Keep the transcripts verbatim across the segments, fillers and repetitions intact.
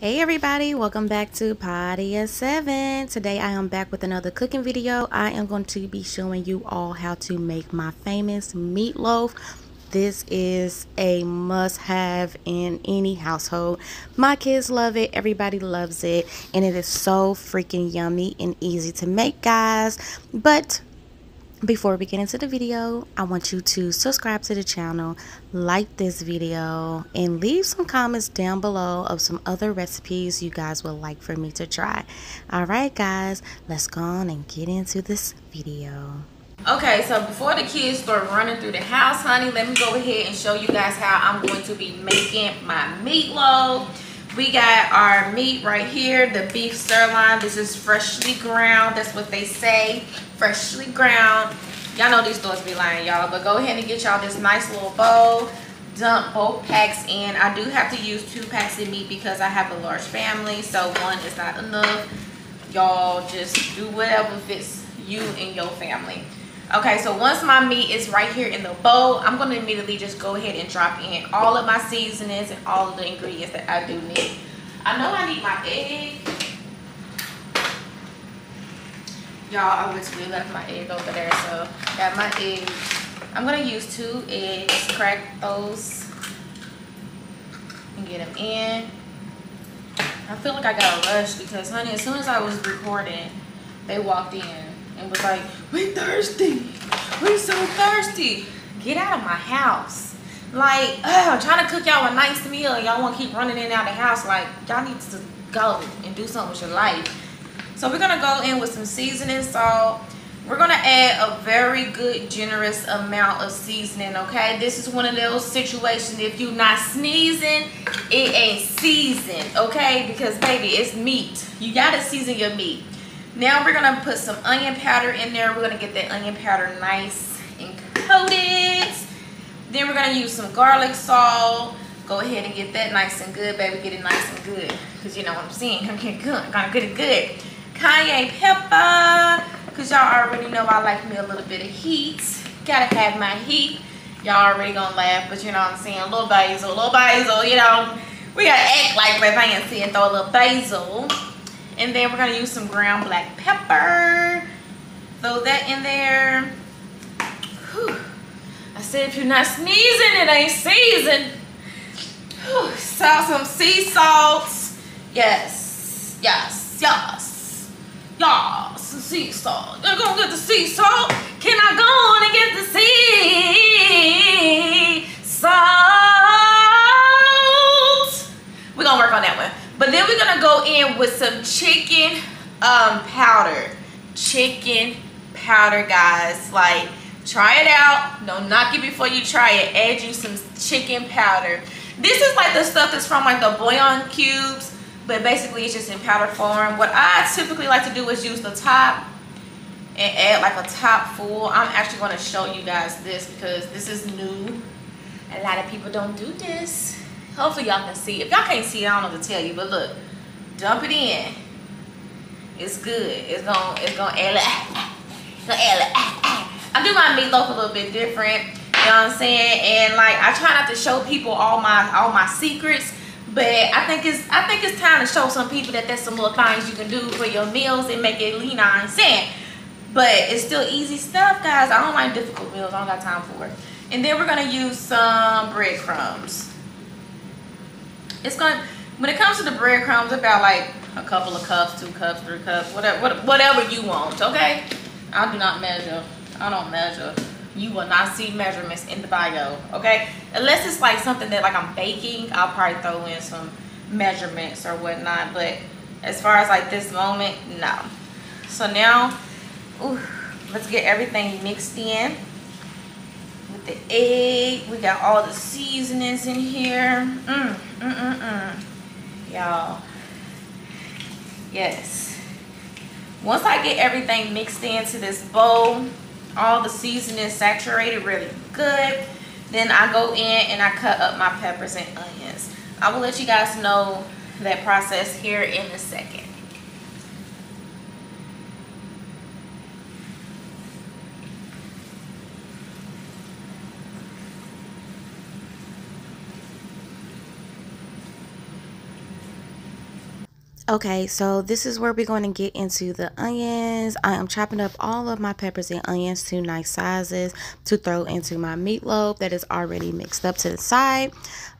Hey everybody, welcome back to Potia seven. Today I am back with another cooking video. I am going to be showing you all how to make my famous meatloaf. This is a must-have in any household. My kids love it, everybody loves it, and it is so freaking yummy and easy to make, guys. But before we get into the video, I want you to subscribe to the channel, like this video, and leave some comments down below of some other recipes you guys would like for me to try. All right, guys, let's go on and get into this video. Okay, so before the kids start running through the house, honey, let me go ahead and show you guys how I'm going to be making my meatloaf. We got our meat right here, the beef sirloin. This is freshly ground. That's what they say, freshly ground. Y'all know these stores be lying, y'all. But go ahead and get y'all this nice little bowl. Dump both packs in. I do have to use two packs of meat because I have a large family, so one is not enough. Y'all just do whatever fits you and your family. Okay, so once my meat is right here in the bowl, I'm going to immediately just go ahead and drop in all of my seasonings and all of the ingredients that I do need. I know I need my egg. Y'all, I wish we left my egg over there, so got my egg. I'm going to use two eggs, crack those, and get them in. I feel like I got a rush because, honey, as soon as I was recording, they walked in and was like, we thirsty, we so thirsty, get out of my house. Like, ugh, trying to cook y'all a nice meal and y'all want to keep running in and out of the house. Like, y'all need to go and do something with your life. So we're going to go in with some seasoning salt. We're going to add a very good generous amount of seasoning. Okay, this is one of those situations, if you're not sneezing, it ain't seasoned. Okay, because baby, it's meat, you gotta season your meat. Now we're gonna put some onion powder in there. We're gonna get that onion powder nice and coated. Then we're gonna use some garlic salt. Go ahead and get that nice and good, baby. Get it nice and good, cause you know what I'm saying. I'm getting good. I'm gonna get it good. Cayenne pepper, cause y'all already know I like me a little bit of heat. Gotta have my heat. Y'all already gonna laugh, but you know what I'm saying. Little basil, little basil. You know, we gotta act like we're fancy and throw a little basil. And then we're gonna use some ground black pepper. Throw that in there. Whew. I said if you're not sneezing, it ain't seasoned. Whew. So some sea salts. Yes, yes, yes, yes. Some sea salt. You're gonna get the sea salt. Can I go on and get the sea salt? We're gonna work on that one. But then we're gonna go in with some chicken um, powder. Chicken powder, guys. Like, try it out. Don't knock it before you try it. Add you some chicken powder. This is like the stuff that's from like the bouillon cubes, but basically it's just in powder form. What I typically like to do is use the top and add like a top full. I'm actually gonna show you guys this because this is new. A lot of people don't do this. Hopefully y'all can see. If y'all can't see, I don't know to tell you, but look, dump it in. It's good. It's gonna it's gonna add like, gonna add like, I do my meatloaf a little bit different, you know what I'm saying? And like, I try not to show people all my all my secrets, but I think it's I think it's time to show some people that there's some little things you can do for your meals and make it lean on sand. But it's still easy stuff, guys. I don't like difficult meals, I don't got time for it. And then we're gonna use some breadcrumbs. It's gonna, when it comes to the breadcrumbs, about like a couple of cups, two cups, three cups, whatever, whatever you want, okay? I do not measure. I don't measure. You will not see measurements in the bio, okay? Unless it's like something that like I'm baking, I'll probably throw in some measurements or whatnot. But as far as like this moment, no. So now, ooh, let's get everything mixed in with the egg. We got all the seasonings in here. Mm. Mm-mm-mm. Y'all, yes, once I get everything mixed into this bowl, all the seasoning saturated really good, then I go in and I cut up my peppers and onions. I will let you guys know that process here in a second. Okay, so this is where we're going to get into the onions. I am chopping up all of my peppers and onions to nice sizes to throw into my meatloaf that is already mixed up to the side.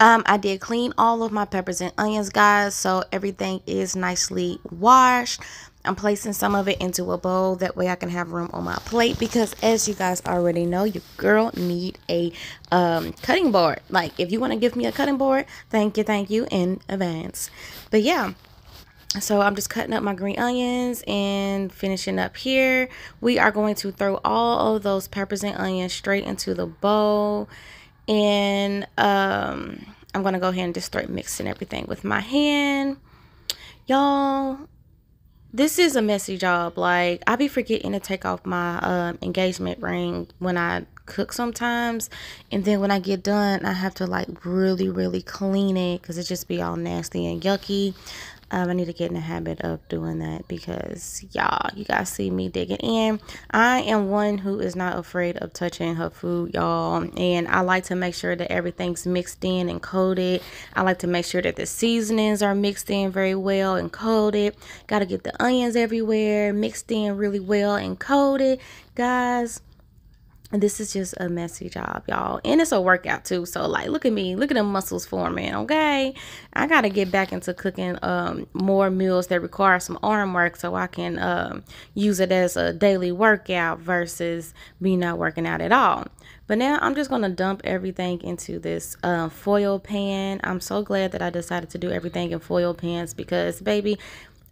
Um, I did clean all of my peppers and onions, guys, so everything is nicely washed. I'm placing some of it into a bowl. That way I can have room on my plate because, as you guys already know, your girl need a um, cutting board. Like, if you want to give me a cutting board, thank you, thank you in advance. But, yeah. So I'm just cutting up my green onions and finishing up here. We are going to throw all of those peppers and onions straight into the bowl. And um, I'm going to go ahead and just start mixing everything with my hand. Y'all, this is a messy job. Like, I be forgetting to take off my um, engagement ring when I cook sometimes. And then when I get done, I have to, like, really, really clean it because it just be all nasty and yucky. Um, I need to get in the habit of doing that because, y'all, you guys see me digging in. I am one who is not afraid of touching her food, y'all. And I like to make sure that everything's mixed in and coated. I like to make sure that the seasonings are mixed in very well and coated. Got to get the onions everywhere mixed in really well and coated. Guys, this is just a messy job, y'all, and it's a workout too. So, like, look at me, look at the muscles forming. Okay, I gotta get back into cooking um more meals that require some arm work so I can um use it as a daily workout versus me not working out at all. But now I'm just gonna dump everything into this uh, foil pan. I'm so glad that I decided to do everything in foil pans because, baby,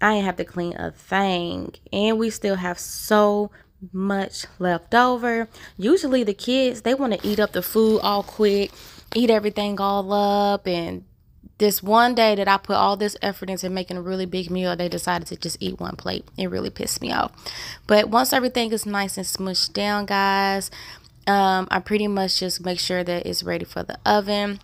I ain't have to clean a thing, and we still have so much left over. Usually the kids, they want to eat up the food all quick, eat everything all up, and this one day that I put all this effort into making a really big meal, they decided to just eat one plate. It really pissed me off. But once everything is nice and smushed down, guys, um I pretty much just make sure that it's ready for the oven.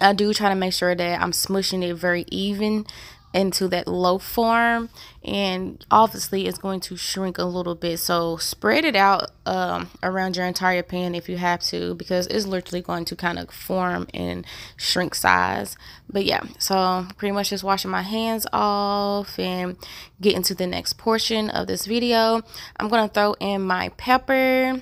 I do try to make sure that I'm smushing it very even into that loaf form, and obviously it's going to shrink a little bit, so spread it out um, around your entire pan if you have to, because it's literally going to kind of form and shrink size. But yeah, so pretty much just washing my hands off and getting to the next portion of this video. I'm gonna throw in my pepper.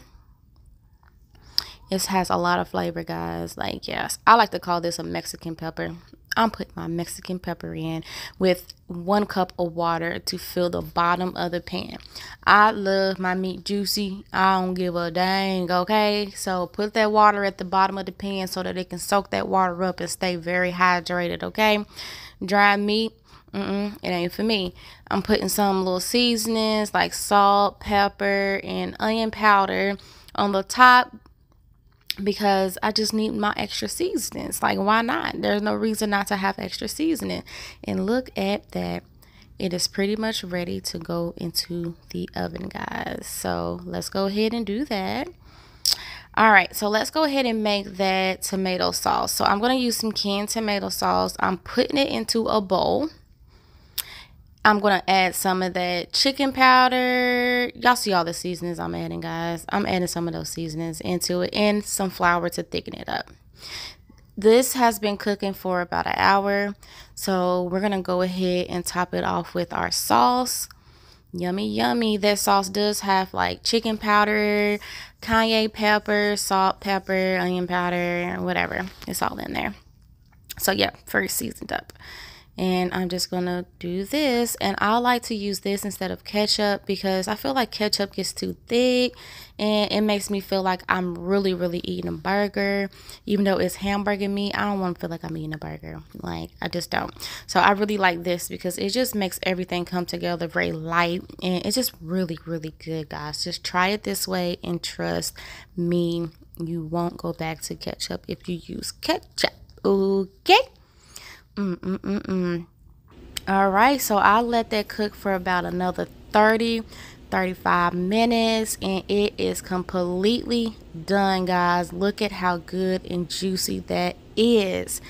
This has a lot of flavor, guys. Like, yes, I like to call this a Mexican pepper. I'm putting my Mexican pepper in with one cup of water to fill the bottom of the pan. I love my meat juicy. I don't give a dang, okay? So put that water at the bottom of the pan so that it can soak that water up and stay very hydrated, okay? Dry meat, mm-mm, it ain't for me. I'm putting some little seasonings like salt, pepper, and onion powder on the top, because I just need my extra seasonings. Like, why not? There's no reason not to have extra seasoning. And look at that. It is pretty much ready to go into the oven, guys. So let's go ahead and do that. All right, so let's go ahead and make that tomato sauce. So I'm going to use some canned tomato sauce. I'm putting it into a bowl. I'm going to add some of that chicken powder. Y'all see all the seasonings I'm adding, guys. I'm adding some of those seasonings into it and some flour to thicken it up. This has been cooking for about an hour. So we're going to go ahead and top it off with our sauce. Yummy, yummy. That sauce does have like chicken powder, cayenne pepper, salt, pepper, onion powder, whatever. It's all in there. So yeah, first seasoned up. And I'm just gonna do this, and I like to use this instead of ketchup because I feel like ketchup gets too thick and it makes me feel like I'm really really eating a burger. Even though it's hamburger meat, I don't want to feel like I'm eating a burger. Like, I just don't. So I really like this because it just makes everything come together very light, and it's just really really good, guys. Just try it this way, and trust me, you won't go back to ketchup if you use ketchup, okay? Mm, mm, mm, mm. All right, so I let that cook for about another thirty, thirty-five minutes, and it is completely done, guys. Look at how good and juicy that is.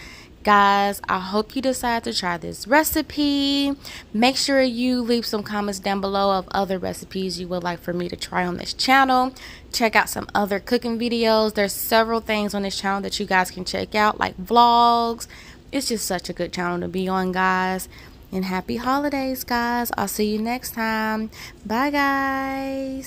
Guys, I hope you decide to try this recipe. Make sure you leave some comments down below of other recipes you would like for me to try on this channel. Check out some other cooking videos. There's several things on this channel that you guys can check out, like vlogs. It's just such a good channel to be on, guys. and happy holidays, guys. I'll see you next time. Bye, guys.